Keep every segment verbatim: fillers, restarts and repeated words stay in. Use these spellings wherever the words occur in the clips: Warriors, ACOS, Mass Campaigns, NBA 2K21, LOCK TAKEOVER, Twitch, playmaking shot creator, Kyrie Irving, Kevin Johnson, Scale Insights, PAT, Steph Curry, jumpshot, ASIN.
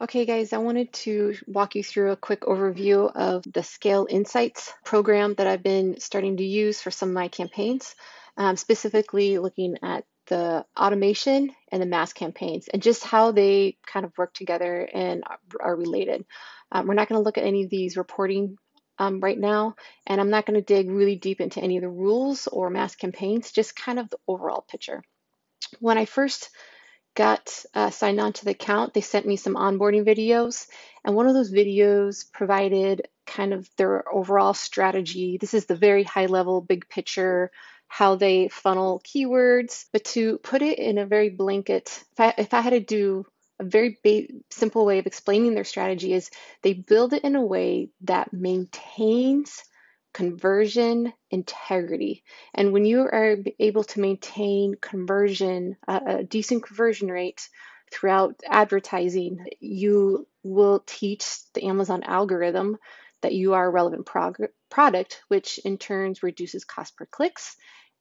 Okay guys, I wanted to walk you through a quick overview of the Scale Insights program that I've been starting to use for some of my campaigns, um, specifically looking at the automation and the mass campaigns and just how they kind of work together and are related. Um, we're not going to look at any of these reporting um, right now, and I'm not going to dig really deep into any of the rules or mass campaigns, just kind of the overall picture. When I first got uh, signed on to the account, they sent me some onboarding videos, and one of those videos provided kind of their overall strategy. This is the very high level, big picture, how they funnel keywords. But to put it in a very blanket, if I, if I had to do a very simple way of explaining their strategy, is they build it in a way that maintains conversion integrity. And when you are able to maintain conversion, uh, a decent conversion rate throughout advertising, you will teach the Amazon algorithm that you are a relevant product, which in turn reduces cost per clicks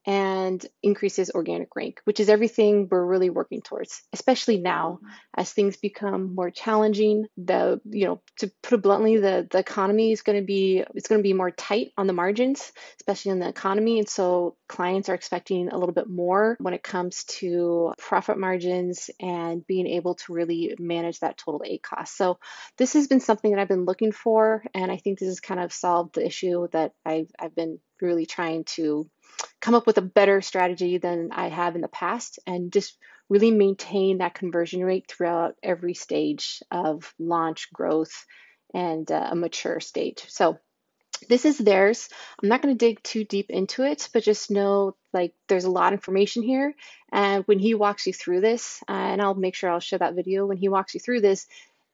and increases organic rank, which is everything we're really working towards, especially now as things become more challenging. The, you know, to put it bluntly, the, the economy is going to be, it's going to be more tight on the margins, especially in the economy. And so clients are expecting a little bit more when it comes to profit margins and being able to really manage that total A C O S. So this has been something that I've been looking for, and I think this has kind of solved the issue that I've, I've been really trying to come up with a better strategy than I have in the past, and just really maintain that conversion rate throughout every stage of launch, growth, and uh, a mature stage. So this is theirs. I'm not going to dig too deep into it, but just know like there's a lot of information here. And when he walks you through this, uh, and I'll make sure I'll show that video, when he walks you through this,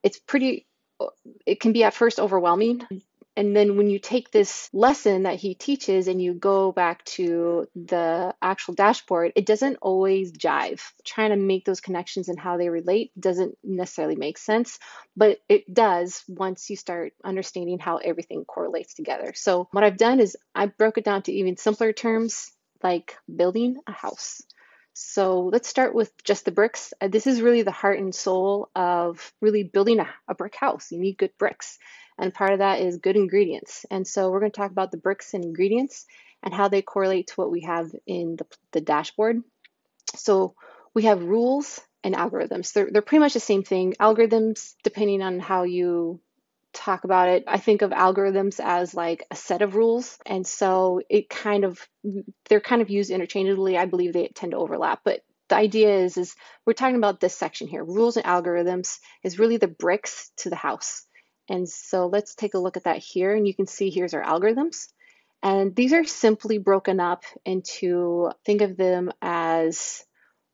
it's pretty, it can be at first overwhelming. And then when you take this lesson that he teaches and you go back to the actual dashboard, it doesn't always jive. Trying to make those connections and how they relate doesn't necessarily make sense, but it does once you start understanding how everything correlates together. So what I've done is I broke it down to even simpler terms, like building a house. So let's start with just the bricks. This is really the heart and soul of really building a, a brick house. You need good bricks. And part of that is good ingredients. And so we're going to talk about the bricks and ingredients and how they correlate to what we have in the, the dashboard. So we have rules and algorithms. They're, they're pretty much the same thing. Algorithms, depending on how you talk about it, I think of algorithms as like a set of rules. And so it kind of, they're kind of used interchangeably. I believe they tend to overlap, but the idea is, is we're talking about this section here. Rules and algorithms is really the bricks to the house. And so let's take a look at that here. And you can see here's our algorithms. And these are simply broken up into, think of them as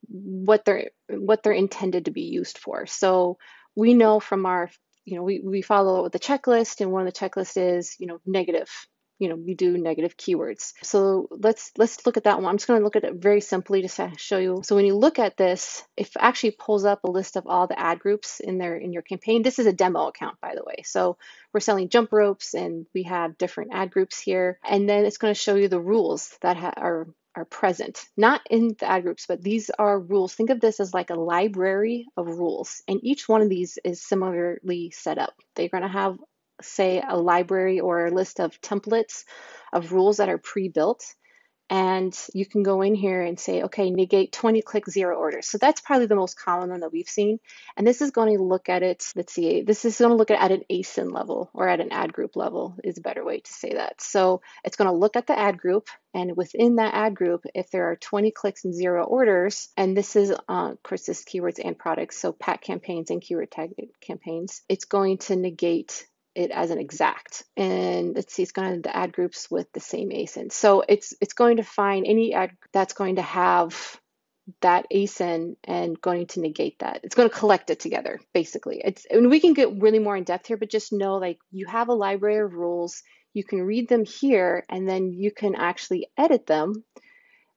what they're, what they're intended to be used for. So we know from our, you know, we, we follow with the checklist, and one of the checklists is, you know, negative, you know, we do negative keywords. So let's, let's look at that one. I'm just going to look at it very simply to show you. So when you look at this, it actually pulls up a list of all the ad groups in their, in your campaign. This is a demo account, by the way. So we're selling jump ropes, and we have different ad groups here. And then it's going to show you the rules that are, are present, not in the ad groups, but these are rules. Think of this as like a library of rules. And each one of these is similarly set up. They're going to have, say, a library or a list of templates of rules that are pre-built. And you can go in here and say, okay, negate twenty click zero orders. So that's probably the most common one that we've seen. And this is going to look at it, let's see, this is going to look at, at an A S I N level, or at an ad group level is a better way to say that. So it's going to look at the ad group, and within that ad group, if there are twenty clicks and zero orders, and this is, uh, of course, this keywords and products, so P A T campaigns and keyword tag campaigns, it's going to negate it as an exact. And let's see, it's going to add groups with the same A S I N. So it's it's going to find any ad that's going to have that A S I N and going to negate that. It's going to collect it together, basically. It's, and we can get really more in depth here, but just know, like, you have a library of rules, you can read them here, and then you can actually edit them,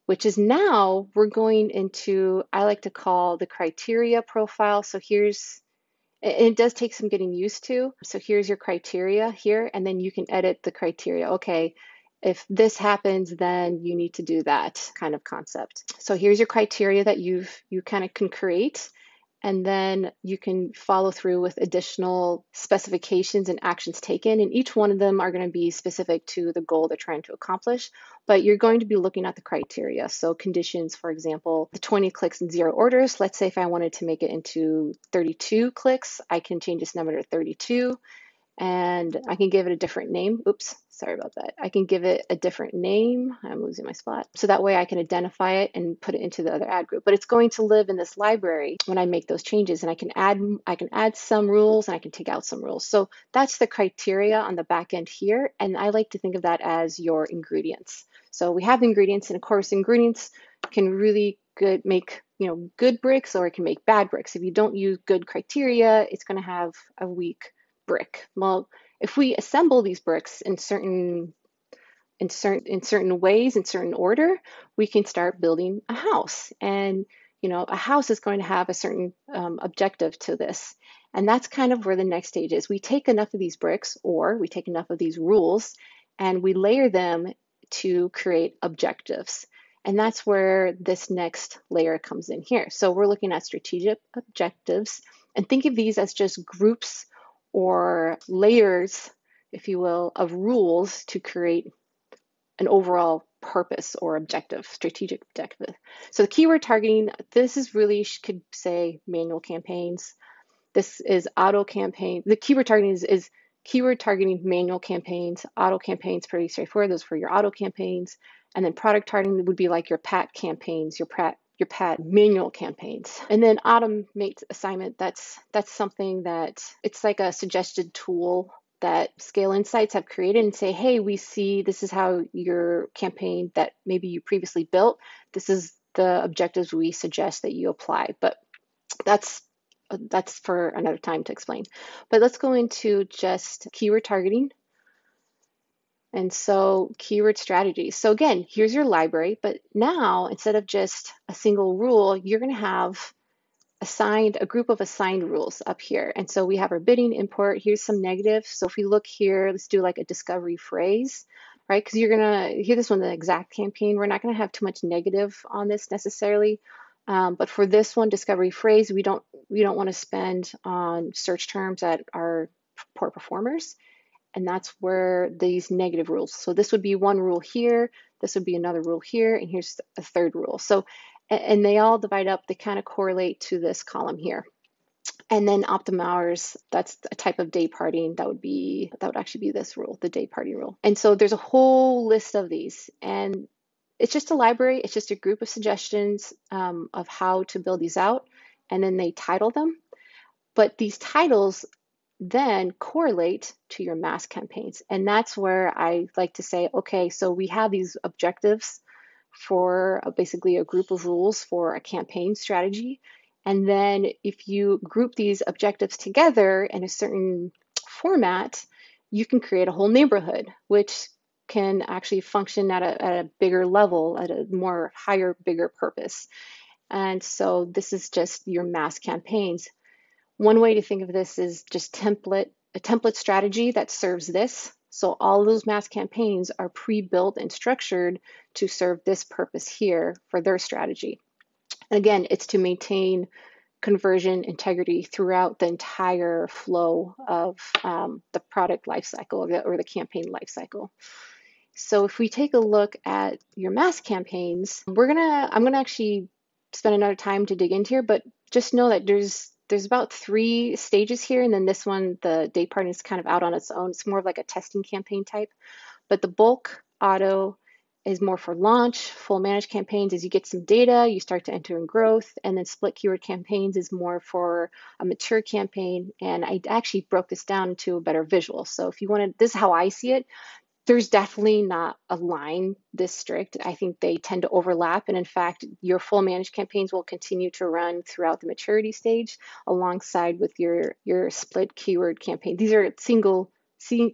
which is, now we're going into, I like to call the criteria profile. So here's, it does take some getting used to. So here's your criteria here, and then you can edit the criteria. Okay, if this happens, then you need to do that kind of concept. So here's your criteria that you've, you kind of can create. And then you can follow through with additional specifications and actions taken. And each one of them are going to be specific to the goal they're trying to accomplish. But you're going to be looking at the criteria. So conditions, for example, the twenty clicks and zero orders. Let's say if I wanted to make it into thirty-two clicks, I can change this number to thirty-two. And I can give it a different name. Oops, sorry about that. I can give it a different name. I'm losing my spot. So that way I can identify it and put it into the other ad group. But it's going to live in this library when I make those changes. And I can add I can add some rules and I can take out some rules. So that's the criteria on the back end here. And I like to think of that as your ingredients. So we have ingredients, and of course ingredients can really good make you know good bricks, or it can make bad bricks. If you don't use good criteria, it's going to have a weak brick. Well, if we assemble these bricks in certain in certain in certain ways, in certain order, we can start building a house. And you know, a house is going to have a certain um, objective to this. And that's kind of where the next stage is. We take enough of these bricks, or we take enough of these rules, and we layer them to create objectives. And that's where this next layer comes in here. So we're looking at strategic objectives, and think of these as just groups or layers, if you will, of rules to create an overall purpose or objective, strategic objective. So the keyword targeting, this is really, you could say manual campaigns. This is auto campaign. The keyword targeting is, is keyword targeting manual campaigns. Auto campaigns, pretty straightforward. Those were your auto campaigns. And then product targeting would be like your P A T campaigns, your P A T your P A T manual campaigns. And then automate assignment, that's that's something that it's like a suggested tool that Scale Insights have created and say, hey, we see this is how your campaign that maybe you previously built, this is the objectives we suggest that you apply. But that's that's for another time to explain. But let's go into just keyword targeting. And so keyword strategies. So again, here's your library, but now instead of just a single rule, you're gonna have assigned a group of assigned rules up here. And so we have our bidding import, here's some negatives. So if we look here, let's do like a discovery phrase, right? Cause you're gonna hear this one, the exact campaign, we're not gonna have too much negative on this necessarily. Um, but for this one discovery phrase, we don't, we don't wanna spend on search terms that are poor performers. And that's where these negative rules. So this would be one rule here, this would be another rule here, and here's a third rule. So, and they all divide up, they kind of correlate to this column here. And then optimum hours, that's a type of day partying. That would be, that would actually be this rule, the day party rule. And so there's a whole list of these, and it's just a library, it's just a group of suggestions um, of how to build these out, and then they title them. But these titles then correlate to your mass campaigns. And that's where I like to say, okay, so we have these objectives for a, basically a group of rules for a campaign strategy. And then if you group these objectives together in a certain format, you can create a whole neighborhood, which can actually function at a, at a bigger level, at a more higher, bigger purpose. And so this is just your mass campaigns. One way to think of this is just template, a template strategy that serves this. So all those mass campaigns are pre-built and structured to serve this purpose here for their strategy. And again, it's to maintain conversion integrity throughout the entire flow of um, the product lifecycle or the, or the campaign lifecycle. So if we take a look at your mass campaigns, we're gonna, I'm gonna actually spend another time to dig into here, but just know that there's There's about three stages here, and then this one, the day party, is kind of out on its own. It's more of like a testing campaign type. But the bulk auto is more for launch. Full managed campaigns is you get some data, you start to enter in growth, and then split keyword campaigns is more for a mature campaign. And I actually broke this down into a better visual. So if you wanted, this is how I see it. There's definitely not a line this strict. I think they tend to overlap. And in fact, your full managed campaigns will continue to run throughout the maturity stage alongside with your, your split keyword campaign. These are single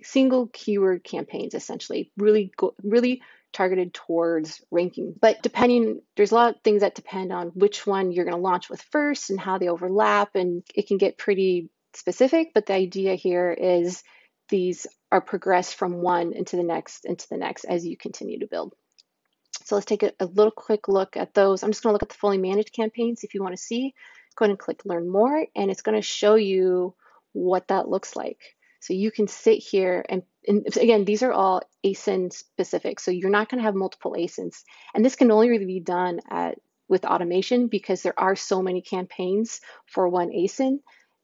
single keyword campaigns, essentially, really, really targeted towards ranking. But depending, there's a lot of things that depend on which one you're gonna launch with first and how they overlap. And it can get pretty specific, but the idea here is these are progressed from one into the next, into the next as you continue to build. So let's take a, a little quick look at those. I'm just gonna look at the fully managed campaigns if you wanna see. go ahead and click learn more, and it's going to show you what that looks like. So you can sit here and, and again, these are all A S I N specific. So you're not going to have multiple A S I Ns, and this can only really be done at with automation because there are so many campaigns for one A S I N,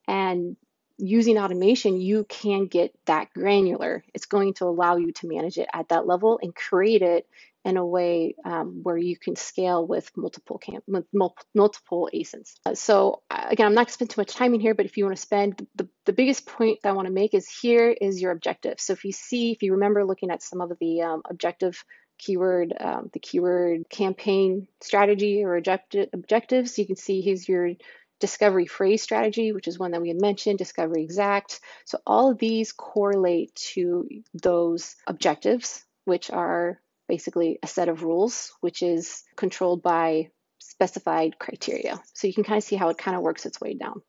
and using automation, you can get that granular. It's going to allow you to manage it at that level and create it in a way um, where you can scale with multiple camp, with mul multiple A S I Ns. Uh, so again, I'm not gonna spend too much time in here, but if you wanna spend, the, the biggest point that I wanna make is here is your objective. So if you see, if you remember looking at some of the um, objective keyword, um, the keyword campaign strategy or objective, objectives, you can see here's your discovery phrase strategy, which is one that we had mentioned, discovery exact. So all of these correlate to those objectives, which are basically a set of rules, which is controlled by specified criteria. So you can kind of see how it kind of works its way down.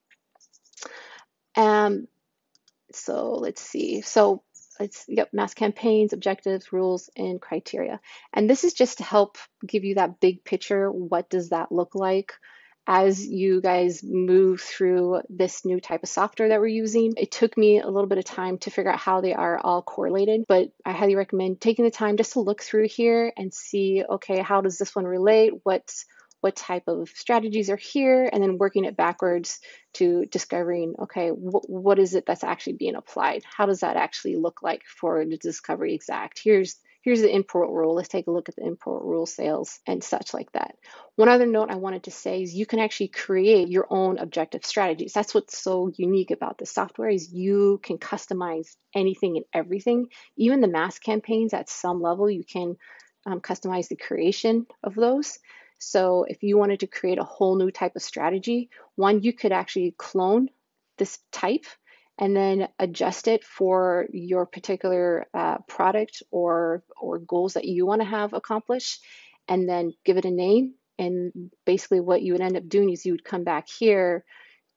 Um, so let's see. So it's yep, mass campaigns, objectives, rules, and criteria. And this is just to help give you that big picture. What does that look like as you guys move through this new type of software that we're using? It took me a little bit of time to figure out how they are all correlated, but I highly recommend taking the time just to look through here and see, okay, how does this one relate? What's, what type of strategies are here? And then working it backwards to discovering, okay, wh what is it that's actually being applied? How does that actually look like for the discovery exact? Here's Here's the import rule. Let's take a look at the import rule sales and such like that. One other note I wanted to say is you can actually create your own objective strategies. That's what's so unique about the software is you can customize anything and everything. Even the mass campaigns at some level, you can um, customize the creation of those. So if you wanted to create a whole new type of strategy, one, you could actually clone this type and then adjust it for your particular uh, product or, or goals that you wanna have accomplished, and then give it a name. And basically what you would end up doing is you would come back here,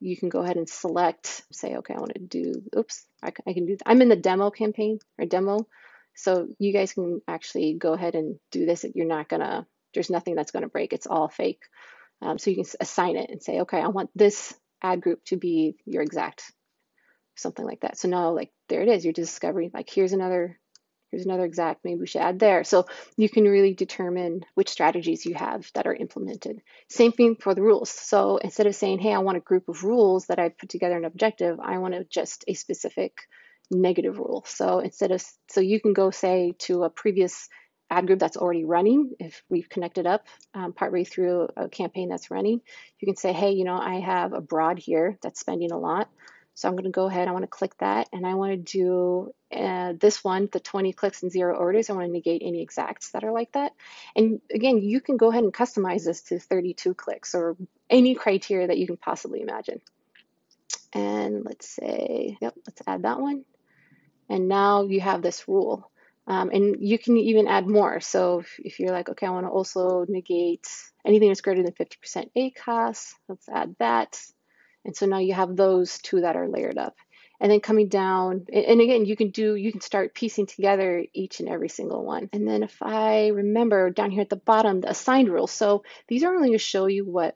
you can go ahead and select, say, okay, I wanna do, oops, I can, I can do that. I'm in the demo campaign or demo. So you guys can actually go ahead and do this. You're not gonna, there's nothing that's gonna break, it's all fake. Um, so you can assign it and say, okay, I want this ad group to be your exact, something like that. So now, like, there it is, your discovery, like here's another, here's another exact, maybe we should add there. So you can really determine which strategies you have that are implemented. Same thing for the rules. So instead of saying, hey, I want a group of rules that I put together an objective, I want to just a specific negative rule. So instead of, so you can go say to a previous ad group that's already running, if we've connected up um, partway through a campaign that's running, you can say, hey, you know, I have a broad here that's spending a lot. So I'm gonna go ahead, I wanna click that, and I wanna do uh, this one, the twenty clicks and zero orders. I wanna negate any exacts that are like that. And again, you can go ahead and customize this to thirty-two clicks or any criteria that you can possibly imagine. And let's say, yep, let's add that one. And now you have this rule. Um, and you can even add more. So if, if you're like, okay, I wanna also negate anything that's greater than fifty percent A C O S, let's add that. And so now you have those two that are layered up. And then coming down, and again, you can do, you can start piecing together each and every single one. And then if I remember down here at the bottom, the assigned rules. So these are only gonna show you what,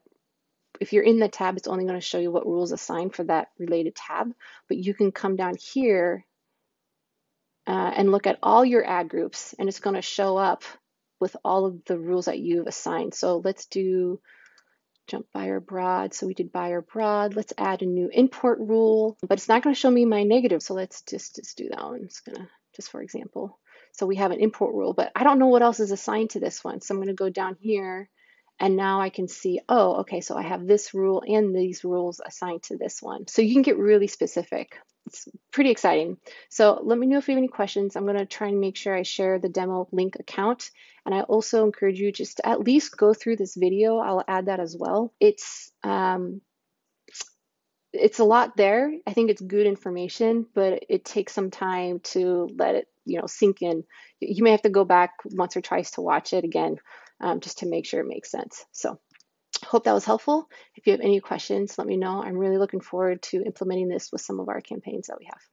if you're in the tab, it's only gonna show you what rules assigned for that related tab, but you can come down here uh, and look at all your ad groups, and it's gonna show up with all of the rules that you've assigned. So let's do, jump buyer broad. So we did buyer broad. Let's add a new import rule, but it's not going to show me my negative. So let's just, just do that one. It's going to, just for example. So we have an import rule, but I don't know what else is assigned to this one. So I'm going to go down here and now I can see, oh, okay, so I have this rule and these rules assigned to this one. So you can get really specific. It's pretty exciting. So let me know if you have any questions. I'm going to try and make sure I share the demo link account. And I also encourage you just to at least go through this video. I'll add that as well. It's, um, it's a lot there. I think it's good information, but it takes some time to let it, you know, sink in. You may have to go back once or twice to watch it again, um, just to make sure it makes sense. So hope that was helpful. If you have any questions, let me know. I'm really looking forward to implementing this with some of our campaigns that we have.